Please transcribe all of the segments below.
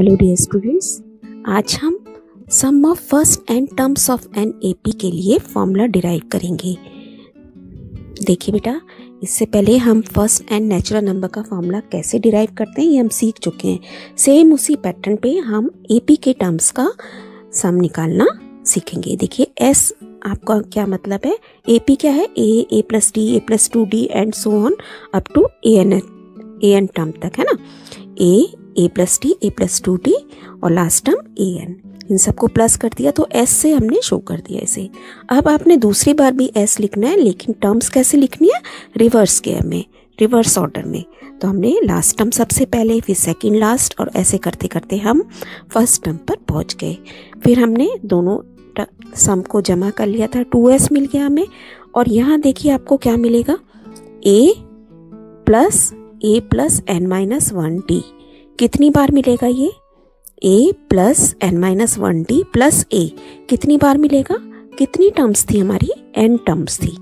Hello dear students, आज हम sum of first n terms of N AP के लिए फॉर्मूला डिराइव करेंगे। देखिए बेटा, इससे पहले हम फर्स्ट एन नेचुरल नंबर का फॉर्मूला कैसे डिराइव करते हैं ये हम सीख चुके हैं। सेम उसी पैटर्न पे हम एपी के टर्म्स का सम निकालना सीखेंगे। देखिए एस आपका क्या मतलब है, एपी क्या है, a plus d, a plus two d and so on up to a n term तक है ना। A plus d, a plus two d और लास्ट टर्म ए एन, इन सबको प्लस कर दिया तो एस से हमने शो कर दिया इसे। अब आपने दूसरी बार भी एस लिखना है, लेकिन टर्म्स कैसे लिखनी है, रिवर्स केयर में, रिवर्स ऑर्डर में। तो हमने लास्ट टर्म सबसे पहले, फिर सेकंड लास्ट, और ऐसे करते करते हम फर्स्ट टर्म पर पहुंच गए। फिर हमने दोनों सम को जमा कर लिया था, 2s मिल गया हमें। और यहाँ देखिए आपको क्या मिलेगा, a plus n minus one d. कितनी बार मिलेगा ये, a plus n minus one d plus a कितनी बार मिलेगा, कितनी टर्म्स थी हमारी, n टर्म्स थी।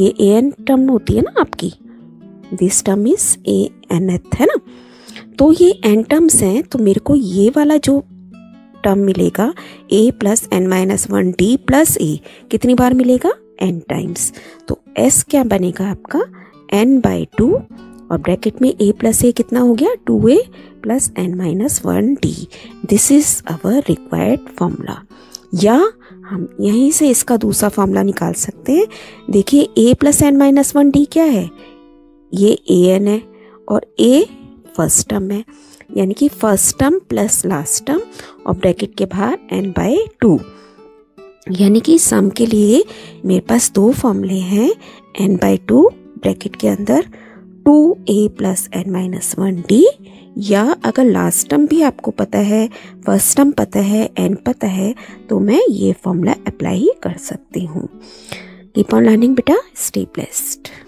ये ए एन टर्म होती है ना आपकी, this term is a N एथ है ना। तो ये n टर्म्स हैं, तो मेरे को ये वाला जो टर्म मिलेगा a plus n minus one d plus a कितनी बार मिलेगा, n टाइम्स। तो s क्या बनेगा आपका, n बाई टू और ब्रैकेट में a प्लस ए कितना हो गया, 2a plus n minus one d. This is our required formula. या हम यहीं से इसका दूसरा फॉर्मूला निकाल सकते हैं। देखिए a plus n minus one d क्या है, ये ए एन है और a फर्स्ट टर्म है, यानी कि first term plus last term और ब्रैकेट के बाहर n बाई टू। यानी कि सम के लिए मेरे पास दो फॉर्मूले हैं, n बाई टू ब्रैकेट के अंदर 2a plus n minus one d, या अगर लास्ट टर्म भी आपको पता है, फर्स्ट टर्म पता है, n पता है, तो मैं ये फॉर्मूला अप्लाई कर सकती हूँ। कीप ऑन लर्निंग बेटा, स्टे ब्लेस्ड।